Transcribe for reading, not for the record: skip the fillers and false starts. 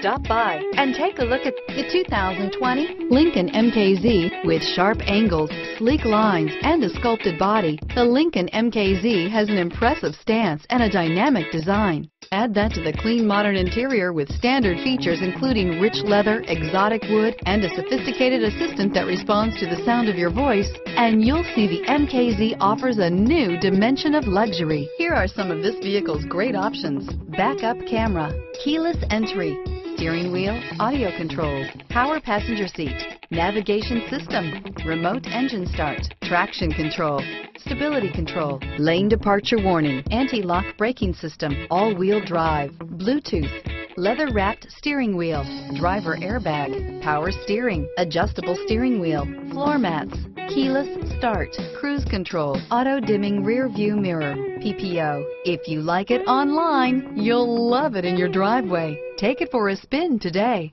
Stop by and take a look at the 2020 Lincoln MKZ. With sharp angles, sleek lines, and a sculpted body, the Lincoln MKZ has an impressive stance and a dynamic design. Add that to the clean modern interior with standard features including rich leather, exotic wood, and a sophisticated assistant that responds to the sound of your voice, and you'll see the MKZ offers a new dimension of luxury. Here are some of this vehicle's great options: backup camera, keyless entry, steering wheel audio controls, power passenger seat, navigation system, remote engine start, traction control, stability control, lane departure warning, anti-lock braking system, all-wheel drive, Bluetooth, leather-wrapped steering wheel, driver airbag, power steering, adjustable steering wheel, floor mats, keyless start, cruise control, auto-dimming rear-view mirror, PPO. If you like it online, you'll love it in your driveway. Take it for a spin today.